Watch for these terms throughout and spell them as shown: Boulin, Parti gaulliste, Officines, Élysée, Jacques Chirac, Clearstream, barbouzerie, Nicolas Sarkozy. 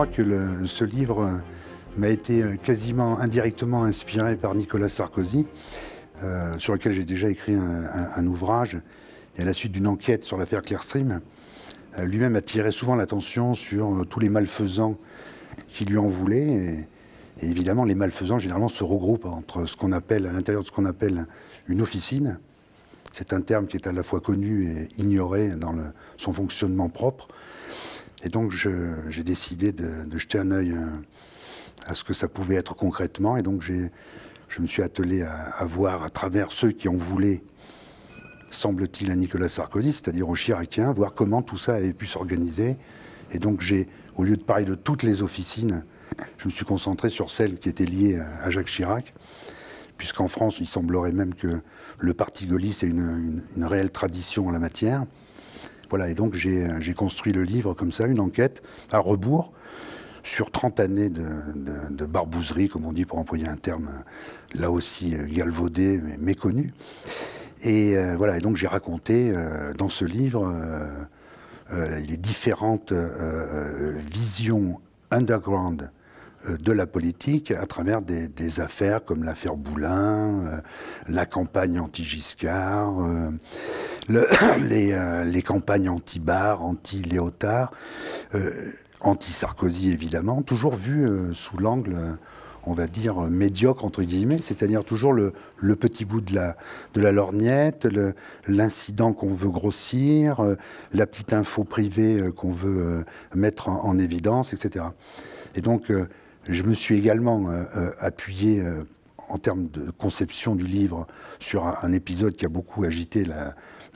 crois que ce livre m'a été quasiment indirectement inspiré par Nicolas Sarkozy, sur lequel j'ai déjà écrit un ouvrage, et à la suite d'une enquête sur l'affaire Clearstream, lui-même attirait souvent l'attention sur tous les malfaisants qui lui en voulaient. Et évidemment, les malfaisants, généralement, se regroupent entre ce qu'on appelle, à l'intérieur de ce qu'on appelle une officine. C'est un terme qui est à la fois connu et ignoré dans son fonctionnement propre. Et donc, j'ai décidé de jeter un œil à ce que ça pouvait être concrètement. Et donc, je me suis attelé à voir à travers ceux qui en voulaient, semble-t-il, à Nicolas Sarkozy, c'est-à-dire aux Chiraciens, voir comment tout ça avait pu s'organiser. Et donc, au lieu de parler de toutes les officines, je me suis concentré sur celle qui était liée à Jacques Chirac, puisqu'en France, il semblerait même que le Parti gaulliste ait une réelle tradition en la matière. Voilà, et donc j'ai construit le livre comme ça, une enquête à rebours sur 30 années de barbouzerie, comme on dit, pour employer un terme là aussi galvaudé, mais méconnu. Et voilà, et donc j'ai raconté dans ce livre les différentes visions underground de la politique à travers des affaires comme l'affaire Boulin, la campagne anti-Giscard, les campagnes anti-Bar, anti-Léotard, anti-Sarkozy évidemment, toujours vues sous l'angle, on va dire, médiocre entre guillemets, c'est-à-dire toujours le petit bout de la lorgnette, l'incident qu'on veut grossir, la petite info privée qu'on veut mettre en évidence, etc. Et donc, je me suis également appuyé, en termes de conception du livre, sur un épisode qui a beaucoup agité la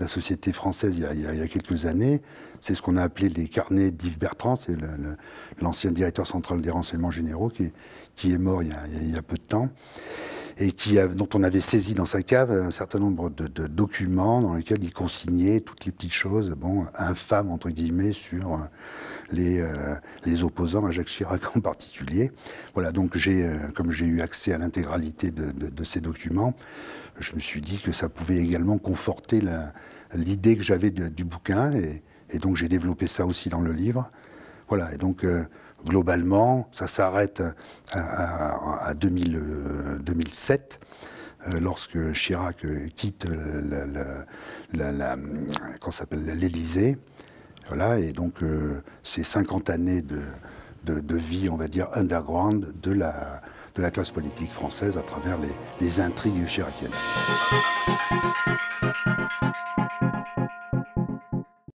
société française il y a quelques années. C'est ce qu'on a appelé les carnets d'Yves Bertrand, c'est l'ancien directeur central des renseignements généraux qui est mort il y a peu de temps, et dont on avait saisi dans sa cave un certain nombre de documents dans lesquels il consignait toutes les petites choses, bon, infâmes entre guillemets, sur les opposants, à Jacques Chirac en particulier. Voilà, donc comme j'ai eu accès à l'intégralité de ces documents, je me suis dit que ça pouvait également conforter l'idée que j'avais du bouquin, et donc j'ai développé ça aussi dans le livre. Voilà, et donc... globalement, ça s'arrête à 2007, lorsque Chirac quitte l'Élysée. Voilà, et donc c'est 50 années de vie, on va dire, underground de la classe politique française à travers les intrigues chiraciennes.